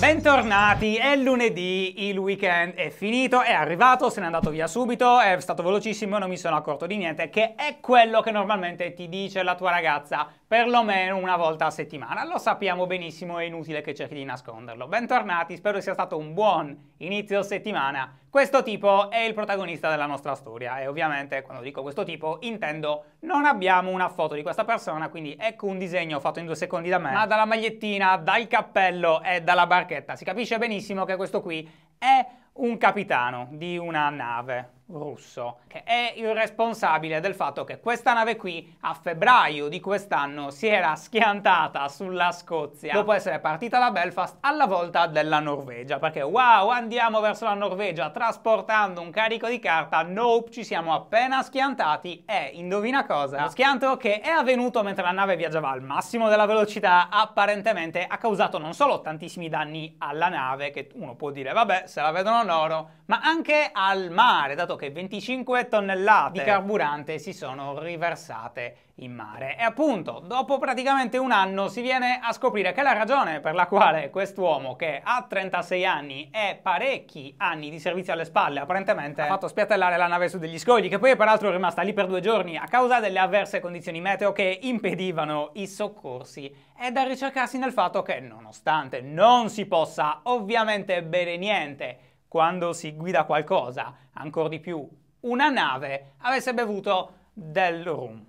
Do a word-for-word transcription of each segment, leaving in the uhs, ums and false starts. Bentornati, è lunedì, il weekend è finito, è arrivato, se n'è andato via subito, è stato velocissimo, non mi sono accorto di niente, che è quello che normalmente ti dice la tua ragazza perlomeno una volta a settimana. Lo sappiamo benissimo, è inutile che cerchi di nasconderlo. Bentornati, spero sia stato un buon inizio settimana. Questo tipo è il protagonista della nostra storia e ovviamente quando dico questo tipo intendo non abbiamo una foto di questa persona, quindi ecco un disegno fatto in due secondi da me, ma dalla magliettina, dal cappello e dalla barchetta si capisce benissimo che questo qui è un capitano di una nave russo, che è il responsabile del fatto che questa nave qui a febbraio di quest'anno si era schiantata sulla Scozia dopo essere partita da Belfast alla volta della Norvegia, perché wow, andiamo verso la Norvegia trasportando un carico di carta, nope, ci siamo appena schiantati e indovina cosa? Lo schianto che è avvenuto mentre la nave viaggiava al massimo della velocità apparentemente ha causato non solo tantissimi danni alla nave, che uno può dire vabbè se la vedono loro, ma anche al mare, dato che che venticinque tonnellate di carburante si sono riversate in mare. E appunto, dopo praticamente un anno si viene a scoprire che la ragione per la quale quest'uomo, che ha trentasei anni e parecchi anni di servizio alle spalle, apparentemente ha fatto spiattellare la nave su degli scogli, che poi è peraltro rimasta lì per due giorni a causa delle avverse condizioni meteo che impedivano i soccorsi, è da ricercarsi nel fatto che, nonostante non si possa ovviamente bere niente quando si guida qualcosa, ancora di più una nave, avesse bevuto del rum.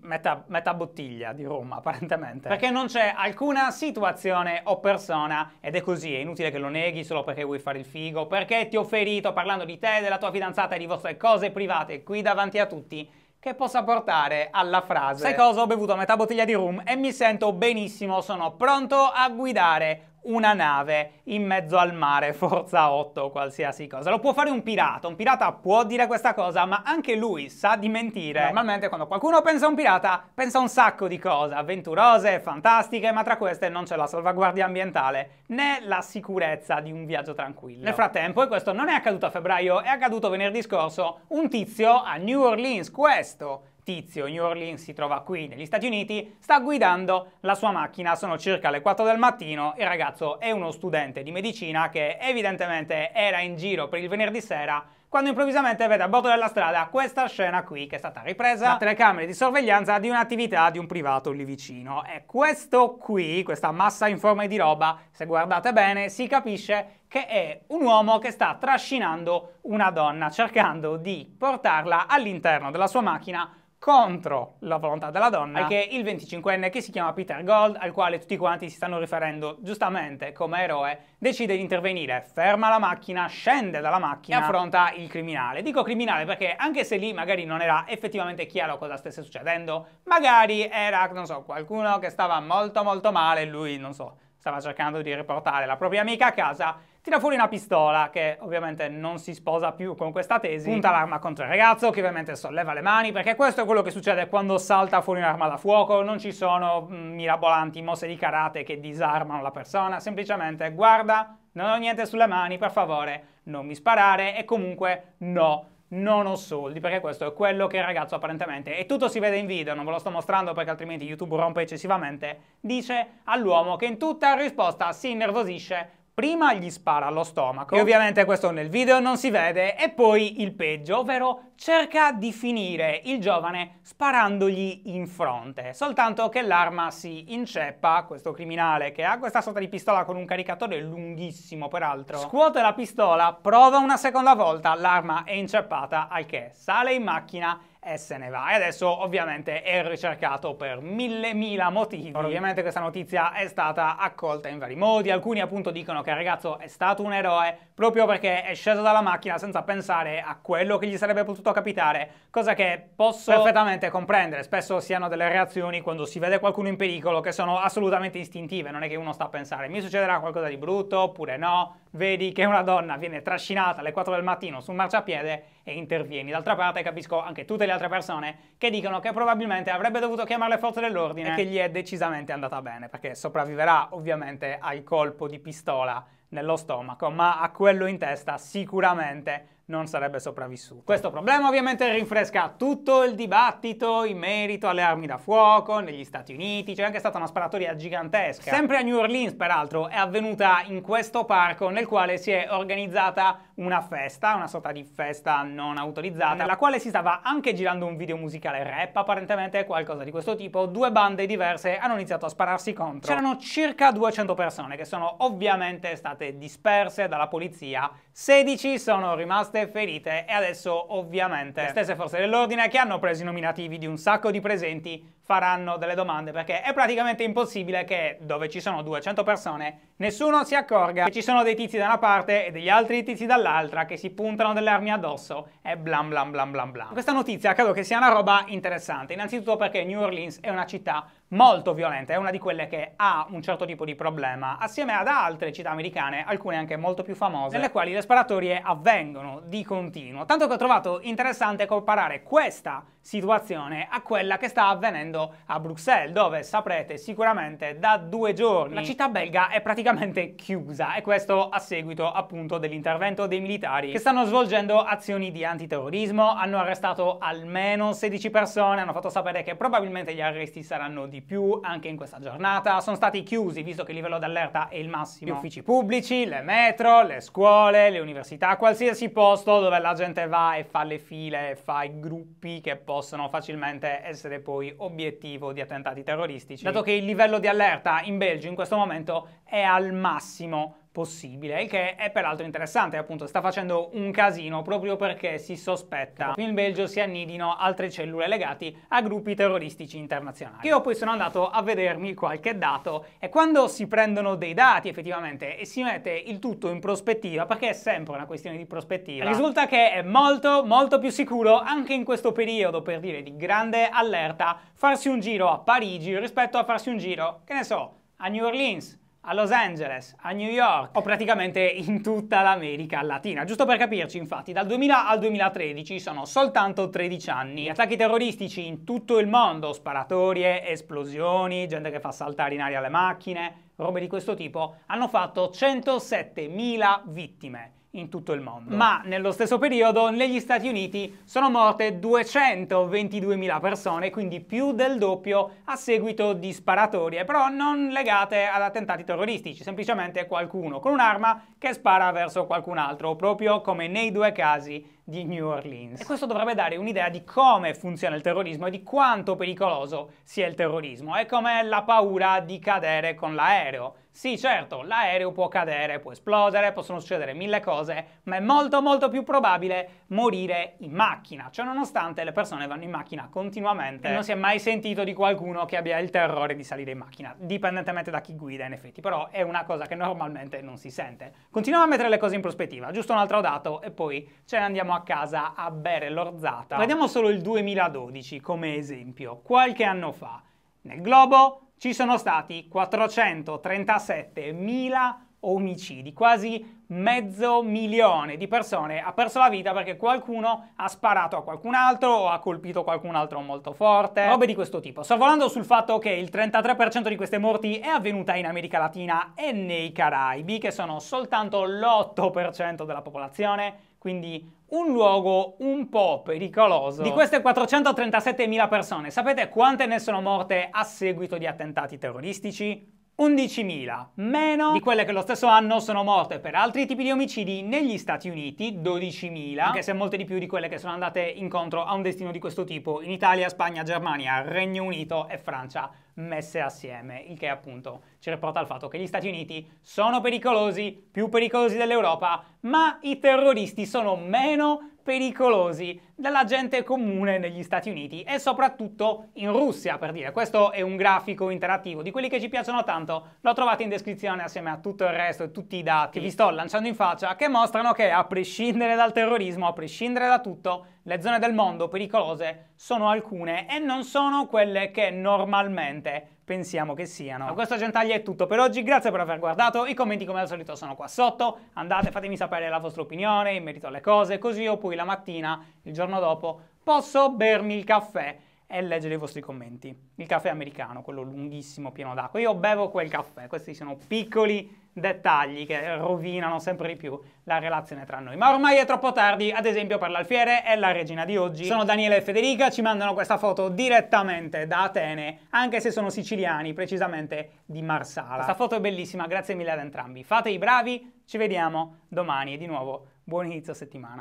Metà, metà bottiglia di rum apparentemente, perché non c'è alcuna situazione o persona, ed è così, è inutile che lo neghi solo perché vuoi fare il figo, perché ti ho ferito parlando di te, della tua fidanzata e di vostre cose private qui davanti a tutti, che possa portare alla frase sai cosa, ho bevuto metà bottiglia di rum e mi sento benissimo, sono pronto a guidare una nave in mezzo al mare, forza otto, qualsiasi cosa. Lo può fare un pirata, un pirata può dire questa cosa, ma anche lui sa di mentire. Normalmente quando qualcuno pensa a un pirata, pensa a un sacco di cose avventurose, fantastiche, ma tra queste non c'è la salvaguardia ambientale, né la sicurezza di un viaggio tranquillo. Nel frattempo, e questo non è accaduto a febbraio, è accaduto venerdì scorso, un tizio a New Orleans, questo... tizio, New Orleans si trova qui negli Stati Uniti, sta guidando la sua macchina, sono circa le quattro del mattino, il ragazzo è uno studente di medicina che evidentemente era in giro per il venerdì sera, quando improvvisamente vede a bordo della strada questa scena qui, che è stata ripresa da telecamere di sorveglianza di un'attività di un privato lì vicino. E questo qui, questa massa informe di roba, se guardate bene si capisce che è un uomo che sta trascinando una donna, cercando di portarla all'interno della sua macchina contro la volontà della donna, che è il venticinquenne che si chiama Peter Gold, al quale tutti quanti si stanno riferendo giustamente come eroe, decide di intervenire, ferma la macchina, scende dalla macchina e affronta il criminale. Dico criminale perché anche se lì magari non era effettivamente chiaro cosa stesse succedendo, magari era, non so, qualcuno che stava molto molto male, lui, non so, stava cercando di riportare la propria amica a casa, tira fuori una pistola, che ovviamente non si sposa più con questa tesi, punta l'arma contro il ragazzo, che ovviamente solleva le mani, perché questo è quello che succede quando salta fuori un'arma da fuoco, non ci sono mirabolanti mosse di karate che disarmano la persona, semplicemente guarda, non ho niente sulle mani, per favore non mi sparare, e comunque no, non ho soldi, perché questo è quello che il ragazzo apparentemente, e tutto si vede in video, non ve lo sto mostrando perché altrimenti YouTube rompe eccessivamente, dice all'uomo, che in tutta risposta si innervosisce, prima gli spara allo stomaco, e ovviamente questo nel video non si vede, e poi il peggio, ovvero cerca di finire il giovane sparandogli in fronte, soltanto che l'arma si inceppa, questo criminale che ha questa sorta di pistola con un caricatore lunghissimo peraltro, scuote la pistola, prova una seconda volta, l'arma è inceppata, al che sale in macchina e se ne va, e adesso ovviamente è ricercato per mille mila motivi. Ovviamente questa notizia è stata accolta in vari modi, alcuni appunto dicono che il ragazzo è stato un eroe proprio perché è sceso dalla macchina senza pensare a quello che gli sarebbe potuto capitare, cosa che posso perfettamente comprendere, spesso si hanno delle reazioni quando si vede qualcuno in pericolo che sono assolutamente istintive, non è che uno sta a pensare mi succederà qualcosa di brutto oppure no, vedi che una donna viene trascinata alle quattro del mattino sul marciapiede e intervieni. D'altra parte capisco anche tutte le altre persone che dicono che probabilmente avrebbe dovuto chiamare le forze dell'ordine e che gli è decisamente andata bene, perché sopravviverà ovviamente al colpo di pistola nello stomaco, ma a quello in testa sicuramente non sarebbe sopravvissuto. Questo problema ovviamente rinfresca tutto il dibattito in merito alle armi da fuoco negli Stati Uniti, c'è anche stata una sparatoria gigantesca. Sempre a New Orleans, peraltro, è avvenuta in questo parco nel quale si è organizzata una festa, una sorta di festa non autorizzata, nella quale si stava anche girando un video musicale rap, apparentemente qualcosa di questo tipo. Due bande diverse hanno iniziato a spararsi contro. C'erano circa duecento persone che sono ovviamente state disperse dalla polizia, sedici sono rimaste ferite e adesso ovviamente le stesse forze dell'ordine, che hanno preso i nominativi di un sacco di presenti, faranno delle domande, perché è praticamente impossibile che dove ci sono duecento persone nessuno si accorga che ci sono dei tizi da una parte e degli altri tizi dall'altra che si puntano delle armi addosso e blam blam blam blam blam. Questa notizia credo che sia una roba interessante, innanzitutto perché New Orleans è una città molto violenta, è una di quelle che ha un certo tipo di problema, assieme ad altre città americane, alcune anche molto più famose, nelle quali le sparatorie avvengono di continuo, tanto che ho trovato interessante comparare questa situazione a quella che sta avvenendo a Bruxelles, dove saprete sicuramente da due giorni la città belga è praticamente chiusa, e questo a seguito appunto dell'intervento dei militari che stanno svolgendo azioni di antiterrorismo, hanno arrestato almeno sedici persone, hanno fatto sapere che probabilmente gli arresti saranno di più anche in questa giornata, sono stati chiusi, visto che il livello d'allerta è il massimo, gli uffici pubblici, le metro, le scuole, le università, qualsiasi posto dove la gente va e fa le file e fa i gruppi che possono facilmente essere poi obiettivo di attentati terroristici, dato che il livello di allerta in Belgio in questo momento è al massimo possibile, il che è peraltro interessante, appunto sta facendo un casino proprio perché si sospetta che in Belgio si annidino altre cellule legate a gruppi terroristici internazionali. Io poi sono andato a vedermi qualche dato, e quando si prendono dei dati effettivamente e si mette il tutto in prospettiva, perché è sempre una questione di prospettiva, risulta che è molto molto più sicuro anche in questo periodo, per dire, di grande allerta, farsi un giro a Parigi rispetto a farsi un giro, che ne so, a New Orleans, a Los Angeles, a New York, o praticamente in tutta l'America Latina. Giusto per capirci, infatti, dal duemila al duemilatredici sono soltanto tredici anni. Gli attacchi terroristici in tutto il mondo, sparatorie, esplosioni, gente che fa saltare in aria le macchine, robe di questo tipo, hanno fatto centosettemila vittime in tutto il mondo. Ma nello stesso periodo negli Stati Uniti sono morte duecentoventiduemila persone, quindi più del doppio, a seguito di sparatorie, però non legate ad attentati terroristici, semplicemente qualcuno con un'arma che spara verso qualcun altro, proprio come nei due casi di New Orleans. E questo dovrebbe dare un'idea di come funziona il terrorismo e di quanto pericoloso sia il terrorismo. È come la paura di cadere con l'aereo. Sì, certo, l'aereo può cadere, può esplodere, possono succedere mille cose, ma è molto molto più probabile morire in macchina. Cioè, nonostante le persone vanno in macchina continuamente, non si è mai sentito di qualcuno che abbia il terrore di salire in macchina, dipendentemente da chi guida, in effetti, però è una cosa che normalmente non si sente. Continuiamo a mettere le cose in prospettiva, giusto un altro dato e poi ce ne andiamo a casa a bere l'orzata. Vediamo solo il duemiladodici come esempio. Qualche anno fa, nel globo, ci sono stati quattrocentotrentassettemila omicidi, quasi mezzo milione di persone ha perso la vita perché qualcuno ha sparato a qualcun altro o ha colpito qualcun altro molto forte, robe di questo tipo. Sorvolando sul fatto che il trentatré per cento di queste morti è avvenuta in America Latina e nei Caraibi, che sono soltanto l'otto per cento della popolazione, quindi un luogo un po' pericoloso. Di queste quattrocentotrentassettemila persone, sapete quante ne sono morte a seguito di attentati terroristici? undicimila, meno di quelle che lo stesso anno sono morte per altri tipi di omicidi negli Stati Uniti, dodicimila, anche se molte di più di quelle che sono andate incontro a un destino di questo tipo in Italia, Spagna, Germania, Regno Unito e Francia messe assieme, il che appunto ci riporta al fatto che gli Stati Uniti sono pericolosi, più pericolosi dell'Europa, ma i terroristi sono meno pericolosi della gente comune negli Stati Uniti e soprattutto in Russia, per dire. Questo è un grafico interattivo di quelli che ci piacciono tanto, lo trovate in descrizione assieme a tutto il resto e tutti i dati che vi sto lanciando in faccia, che mostrano che a prescindere dal terrorismo, a prescindere da tutto, le zone del mondo pericolose sono alcune e non sono quelle che normalmente pensiamo che siano. Da questa gentaglia è tutto per oggi, grazie per aver guardato, i commenti come al solito sono qua sotto, andate, fatemi sapere la vostra opinione in merito alle cose, così io poi la mattina, il giorno dopo, posso bermi il caffè e leggere i vostri commenti. Il caffè americano, quello lunghissimo pieno d'acqua, io bevo quel caffè. Questi sono piccoli dettagli che rovinano sempre di più la relazione tra noi, ma ormai è troppo tardi, ad esempio per l'alfiere e la regina di oggi. Sono Daniele e Federica, ci mandano questa foto direttamente da Atene, anche se sono siciliani, precisamente di Marsala. Questa foto è bellissima, grazie mille ad entrambi, fate i bravi, ci vediamo domani e di nuovo buon inizio settimana.